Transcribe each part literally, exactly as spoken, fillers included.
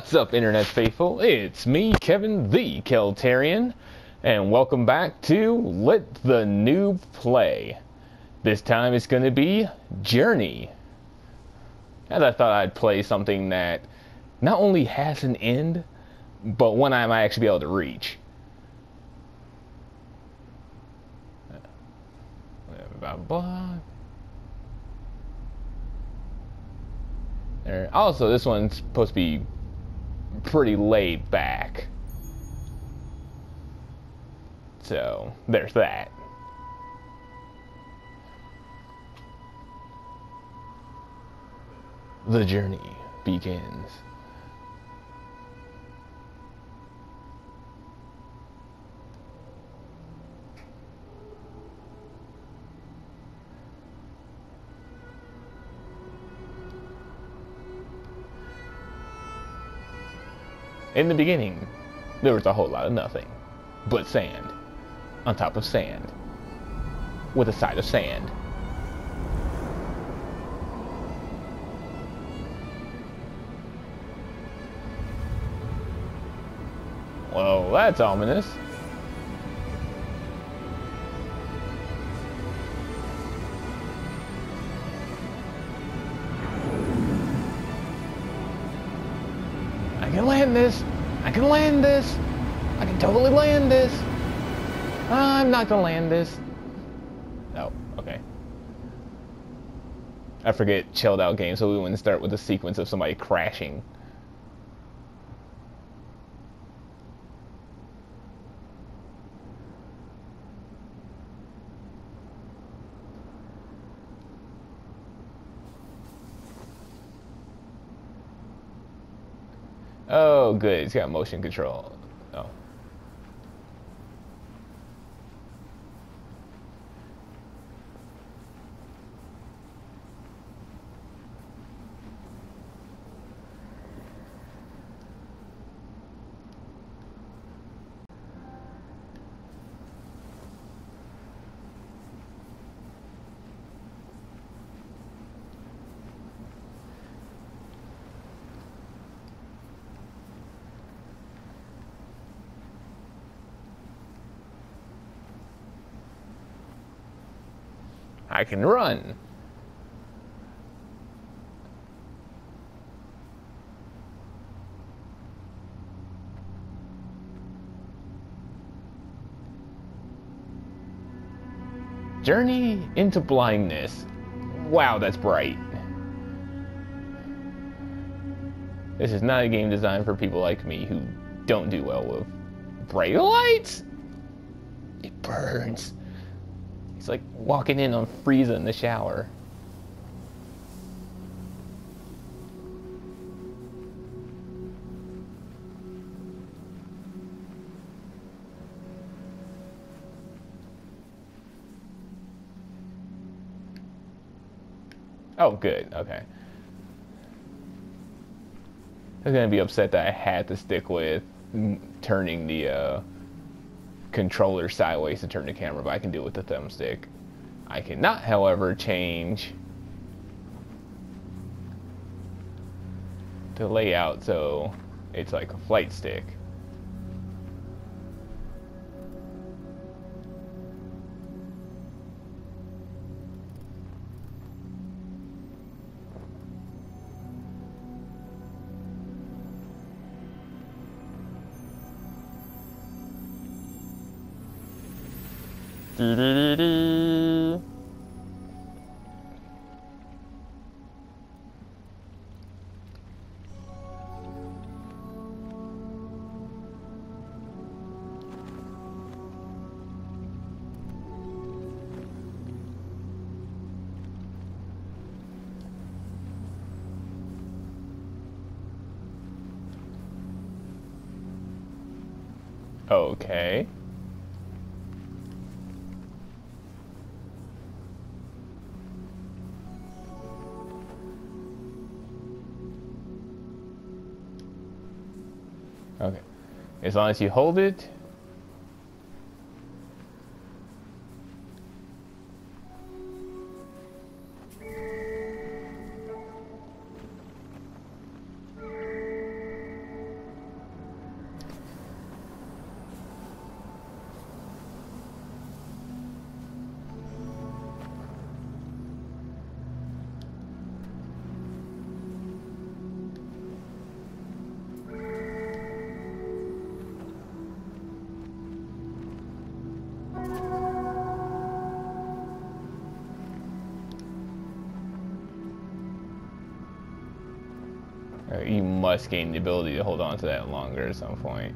What's up, Internet Faithful? It's me, Kevin the Keltarian, and welcome back to Let the Noob Play. This time it's going to be Journey. As I thought I'd play something that not only has an end, but one I might actually be able to reach. Blah, blah. There. Also, this one's supposed to be pretty laid back. So, there's that. The journey begins. In the beginning, there was a whole lot of nothing, but sand, on top of sand, with a side of sand. Well, that's ominous. I can land this! I can land this! I can totally land this! I'm not gonna land this. Oh, okay. I forget chilled out games, so we wouldn't start with a sequence of somebody crashing. Oh, good. It's got motion control. Oh. I can run. Journey into blindness. Wow, that's bright. This is not a game designed for people like me who don't do well with bright lights. It burns. It's like walking in on Frieza in the shower. Oh, good. Okay. I'm gonna be upset that I had to stick with turning the, uh... controller sideways to turn the camera, but I can do it with the thumbstick. I cannot, however, change the layout so it's like a flight stick. Doo-doo-doo-doo. Okay. Okay, as long as you hold it. must gain the ability to hold on to that longer at some point.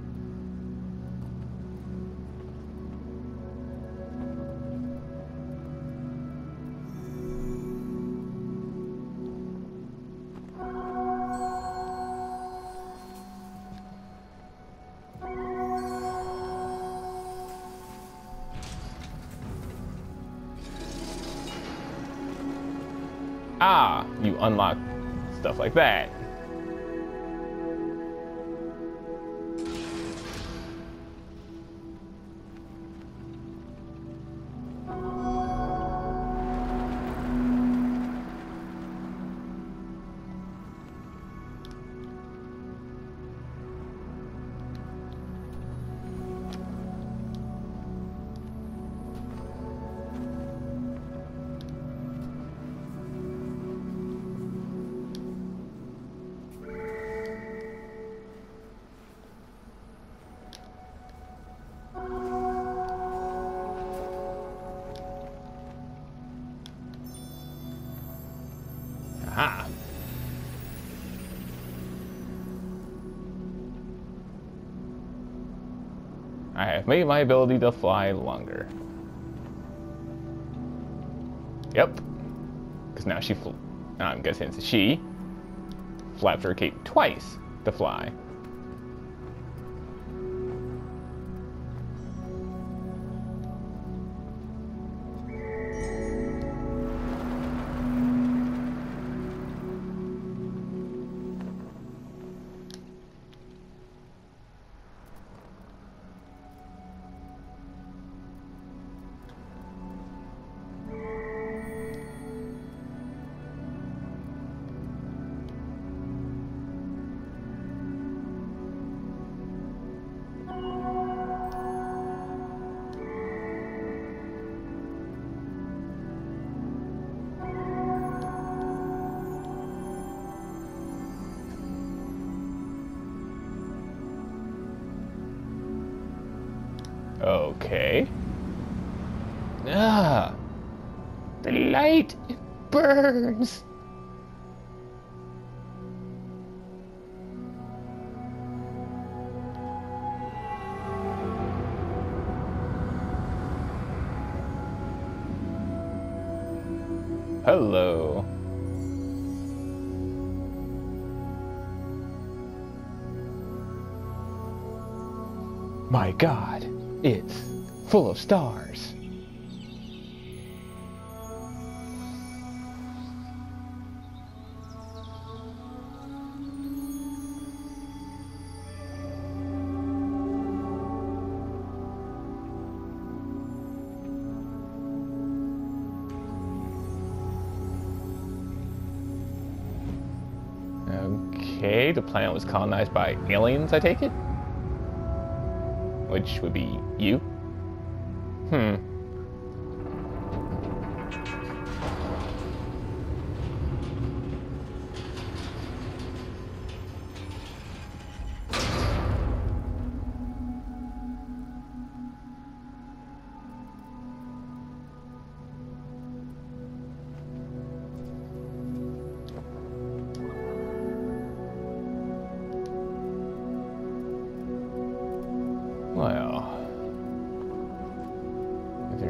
Ah, you unlock stuff like that. Aha. I have made my ability to fly longer. Yep. Because now she fl I'm guessing it's she flaps her cape twice to fly. Okay. Ah, the light, it burns. Hello. My God. It's full of stars. Okay, the planet was colonized by aliens, I take it? Which would be you? Hmm.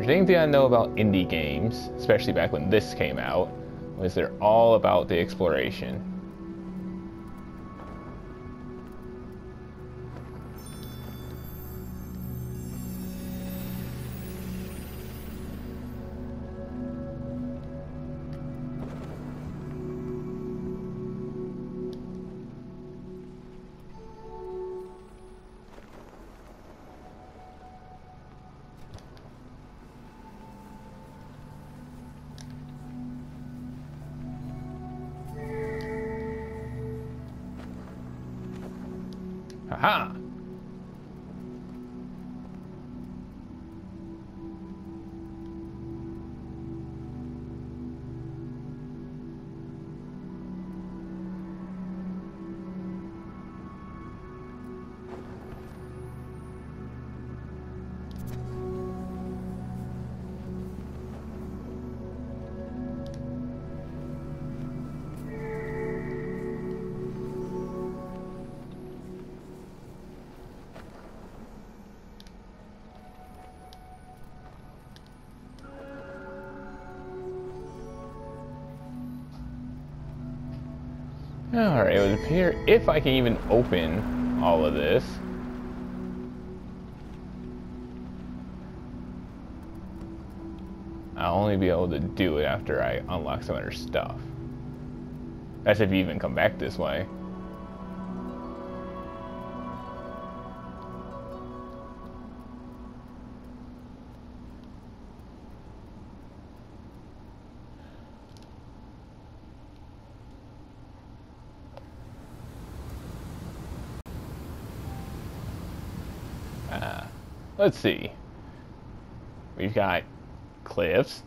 Anything I know about indie games, especially back when this came out, was they're all about the exploration. Aha! Alright, it would appear if I can even open all of this. I'll only be able to do it after I unlock some other stuff. That's if you even come back this way. Uh, let's see. We've got cliffs.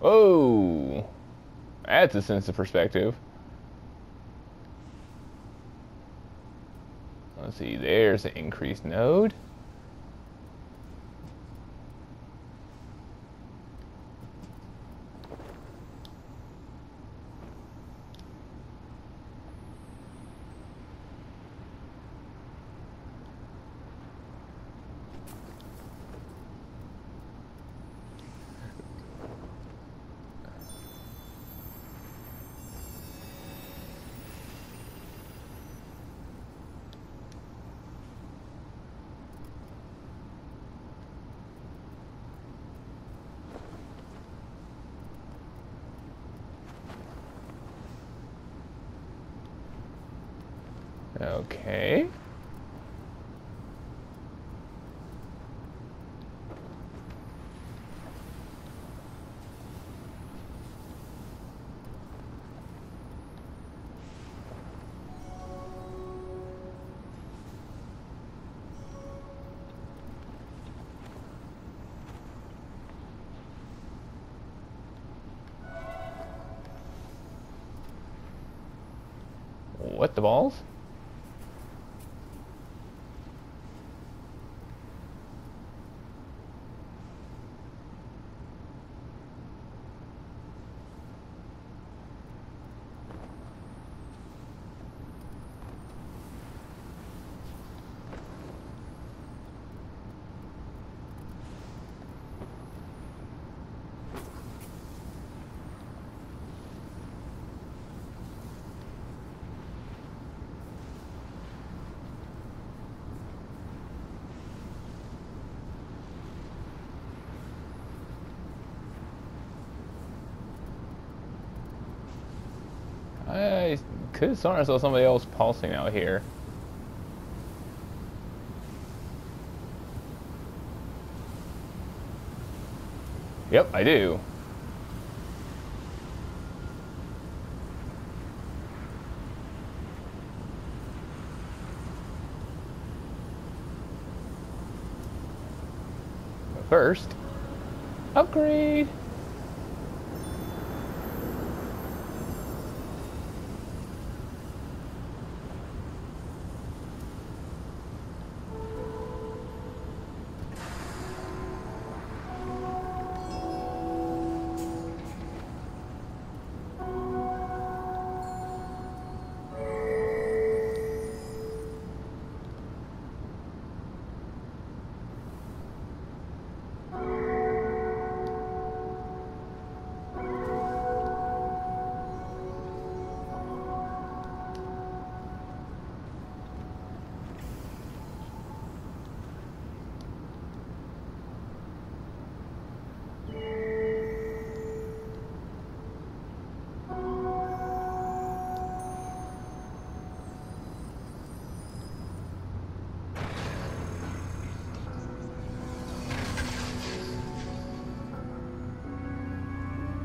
Whoa! That's a sense of perspective. Let's see, there's an increased node. Okay. What the balls? I could have sworn I saw somebody else pulsing out here. Yep, I do. But first, upgrade.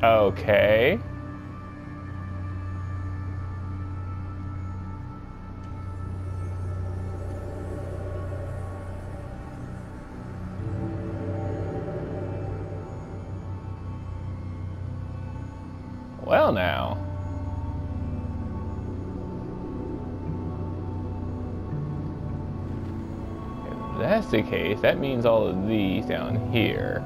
Okay. Well, now. If that's the case, that means all of these down here.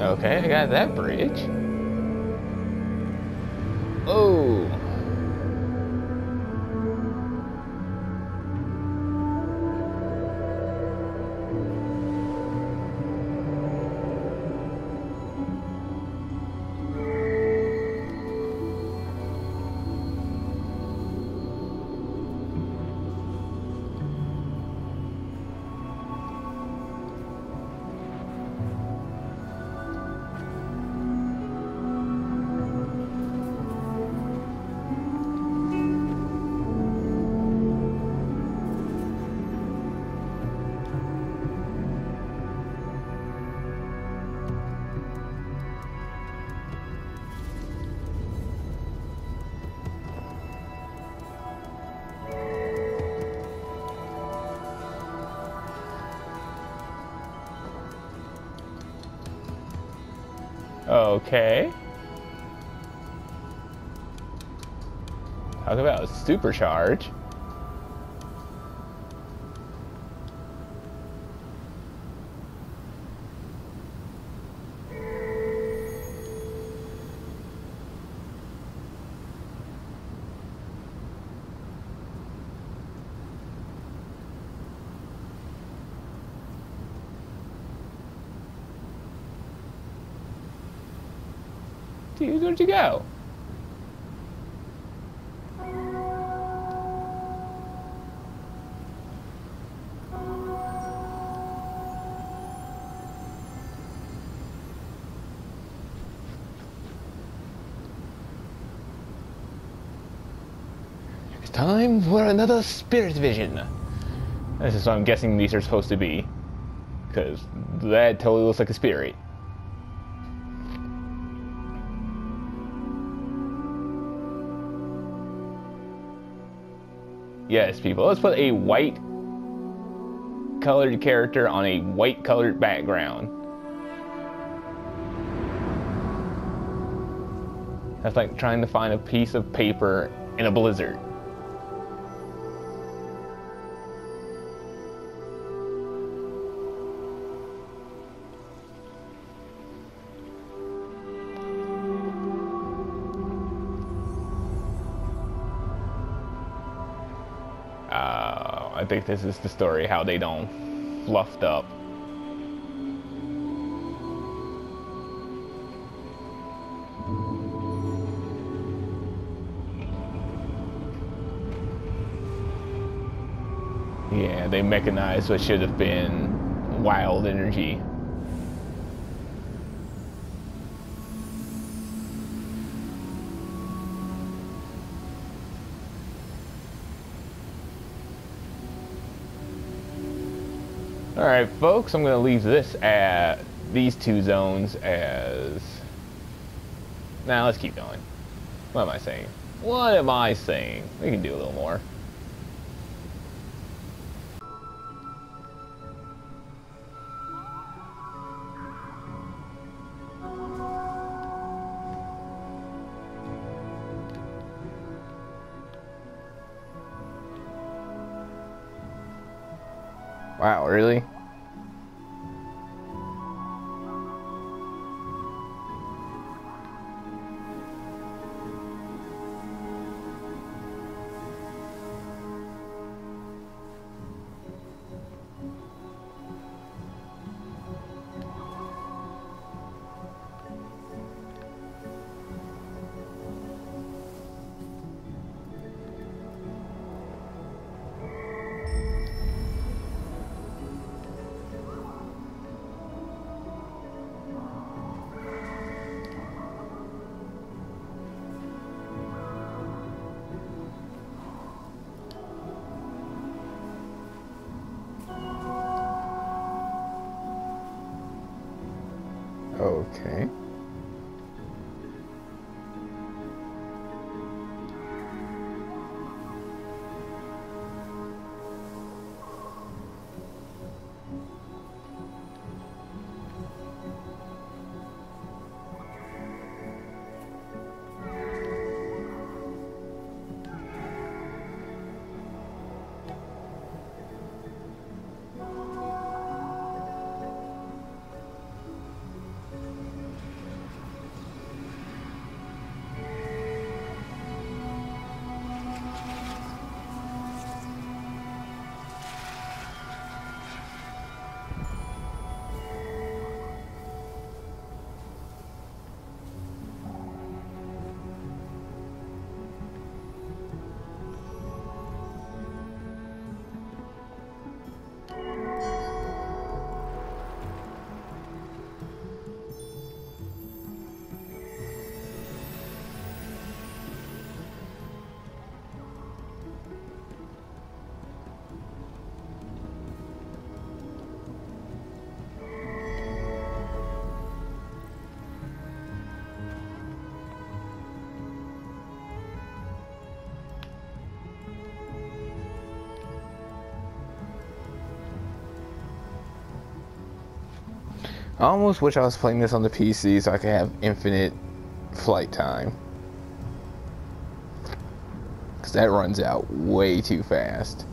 Okay, I got that bridge. Oh. Okay. Talk about a supercharge. Dude, where'd you go? It's time for another spirit vision. This is what I'm guessing these are supposed to be, because that totally looks like a spirit. Yes, people, let's put a white colored character on a white colored background. That's like trying to find a piece of paper in a blizzard. I think this is the story, how they don't fluffed up. Yeah, they mechanized what should have been wild energy. Alright folks, I'm going to leave this at these two zones as... Nah, let's keep going. What am I saying? What am I saying? We can do a little more. Wow, really? Okay. I almost wish I was playing this on the P C so I could have infinite flight time. Because that runs out way too fast.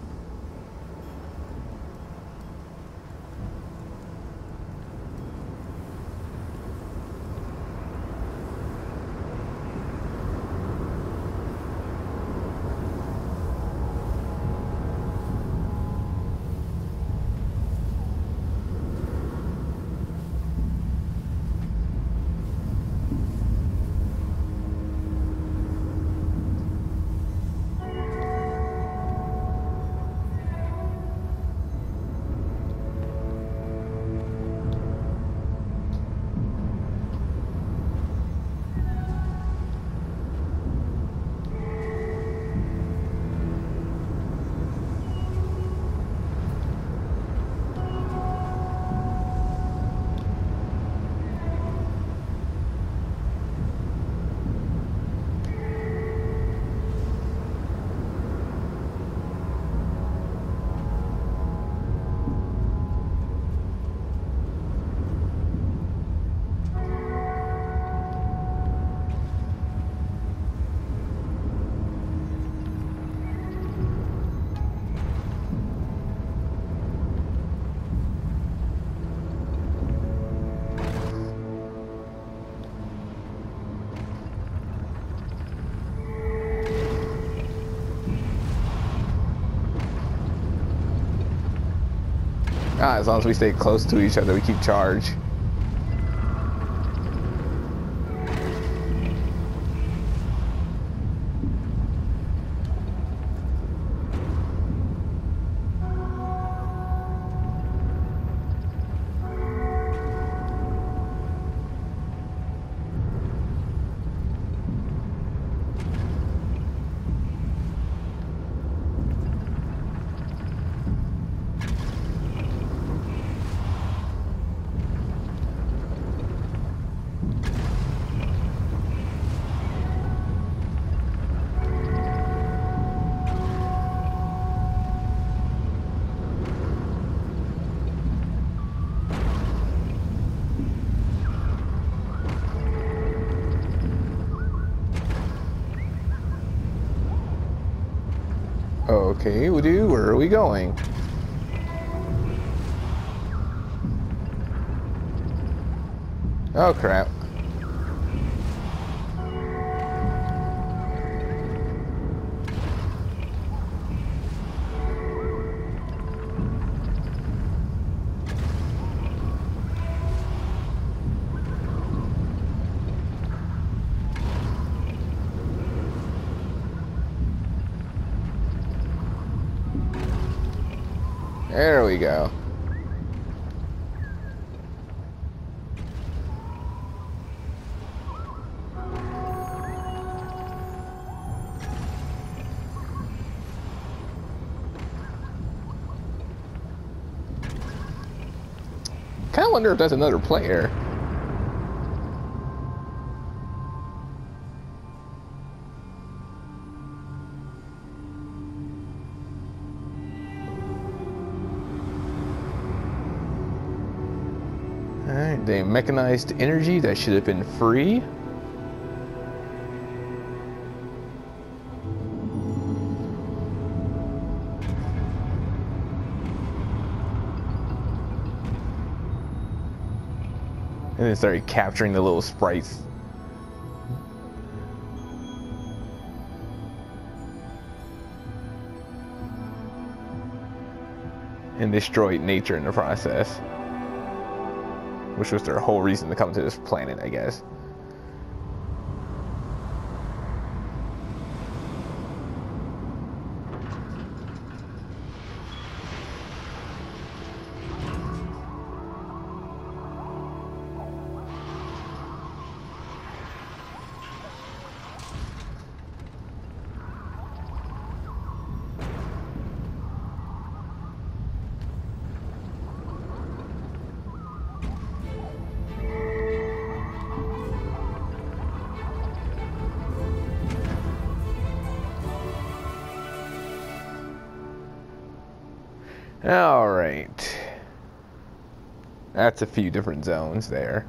Ah, as long as we stay close to each other, we keep charge. Okay, we do. Where are we going? Oh crap. There we go. Kinda wonder if that's another player. They mechanized energy that should have been free. And then started capturing the little sprites. And destroyed nature in the process. Which was their whole reason to come to this planet, I guess. All right. That's a few different zones there.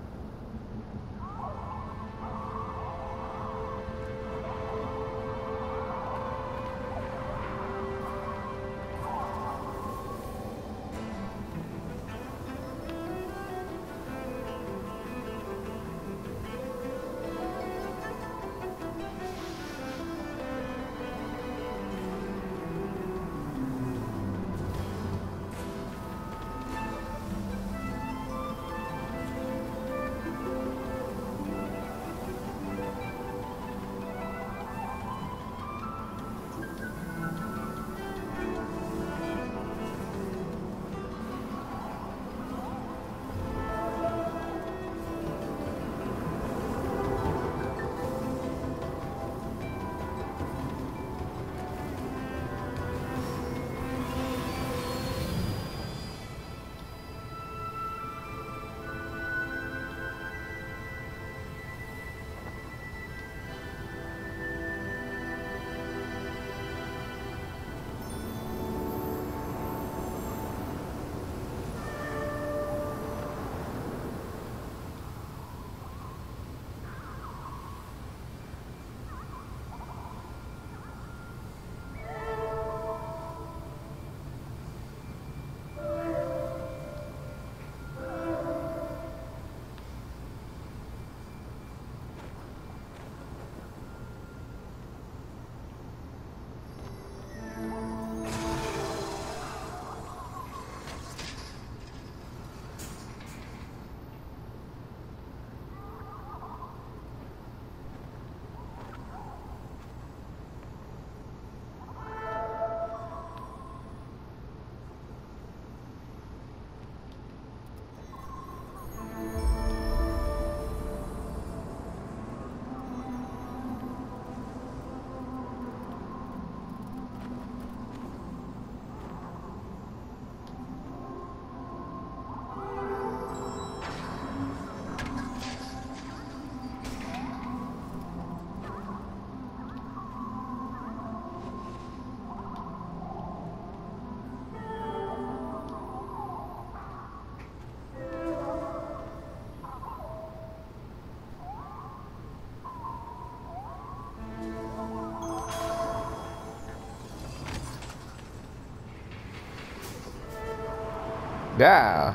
Yeah.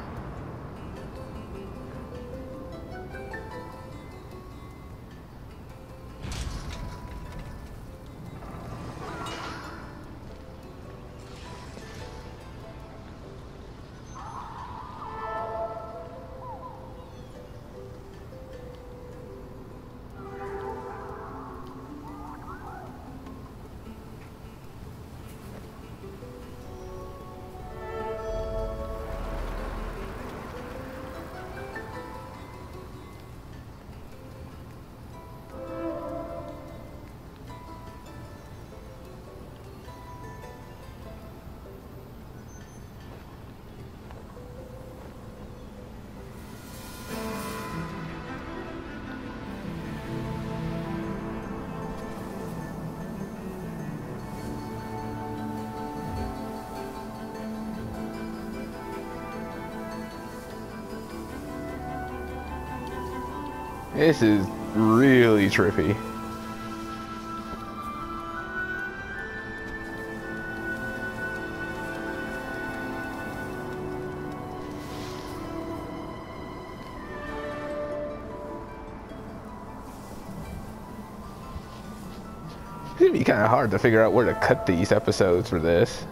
This is really trippy. It's gonna be kind of hard to figure out where to cut these episodes for this.